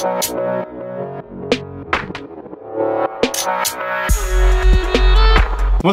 What's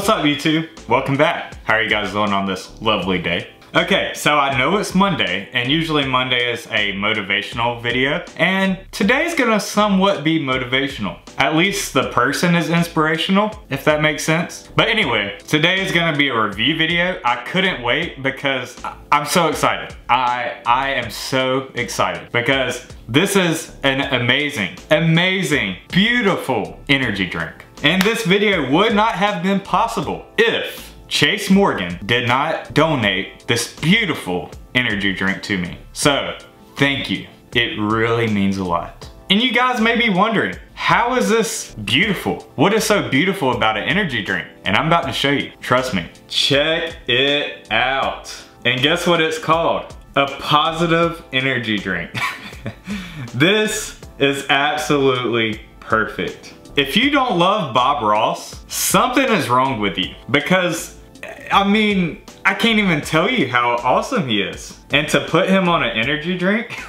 up, YouTube? Welcome back. How are you guys doing on this lovely day? Okay, so I know it's Monday, and usually Monday is a motivational video, and today's gonna somewhat be motivational. At least the person is inspirational, if that makes sense. But anyway, today is gonna be a review video. I couldn't wait because I'm so excited. I am so excited because this is an amazing, beautiful energy drink. And this video would not have been possible if Chase Morgan did not donate this beautiful energy drink to me. So, thank you. It really means a lot. And you guys may be wondering, how is this beautiful? What is so beautiful about an energy drink? And I'm about to show you. Trust me. Check it out. And guess what it's called? A Positive energy drink. This is absolutely perfect. If you don't love Bob Ross, something is wrong with you, because I mean, I can't even tell you how awesome he is. And to put him on an energy drink,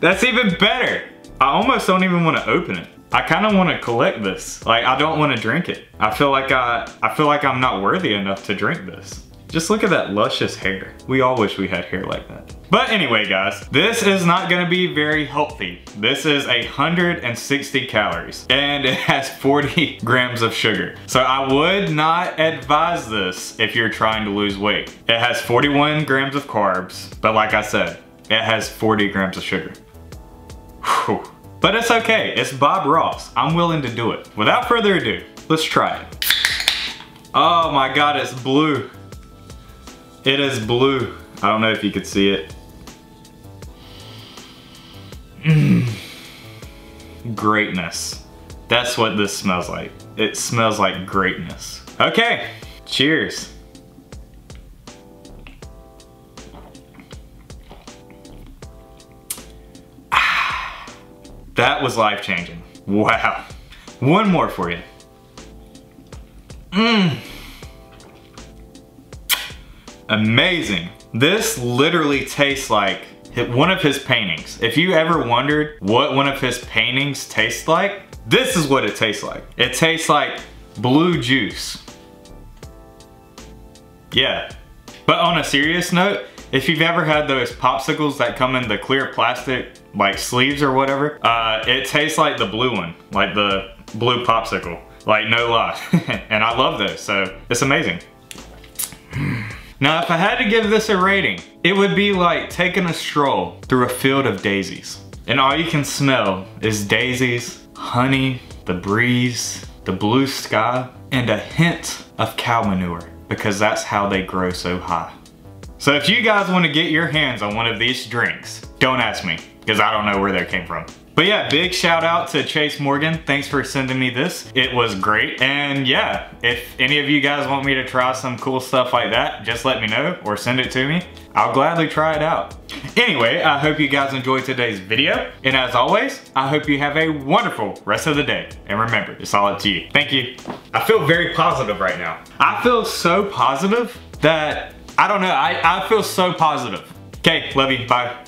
that's even better. I almost don't even want to open it. I kind of want to collect this. Like, I don't want to drink it. I feel like I'm not worthy enough to drink this. Just look at that luscious hair. We all wish we had hair like that. But anyway, guys, this is not gonna be very healthy. This is 160 calories and it has 40 grams of sugar. So I would not advise this if you're trying to lose weight. It has 41 grams of carbs, but like I said, it has 40 grams of sugar. Whew. But it's okay, it's Bob Ross. I'm willing to do it. Without further ado, let's try it. Oh my God, it's blue. It is blue. I don't know if you could see it. Greatness. That's what this smells like. It smells like greatness. Okay, cheers. Ah, that was life-changing. Wow. One more for you. Amazing. This literally tastes like one of his paintings. If you ever wondered what one of his paintings tastes like, this is what it tastes like. It tastes like blue juice. Yeah. But on a serious note, if you've ever had those popsicles that come in the clear plastic, like sleeves or whatever, it tastes like the blue one, like the blue popsicle. Like, no lie. And I love those, so it's amazing. Now, if I had to give this a rating, it would be like taking a stroll through a field of daisies. And all you can smell is daisies, honey, the breeze, the blue sky, and a hint of cow manure, because that's how they grow so high. So if you guys want to get your hands on one of these drinks, don't ask me, because I don't know where they came from. But yeah, big shout out to Chase Morgan. Thanks for sending me this. It was great. And yeah, if any of you guys want me to try some cool stuff like that, just let me know or send it to me. I'll gladly try it out. Anyway, I hope you guys enjoyed today's video. And as always, I hope you have a wonderful rest of the day. And remember, it's all up to you. Thank you. I feel very positive right now. I feel so positive that, I don't know, I feel so positive. Okay, love you, bye.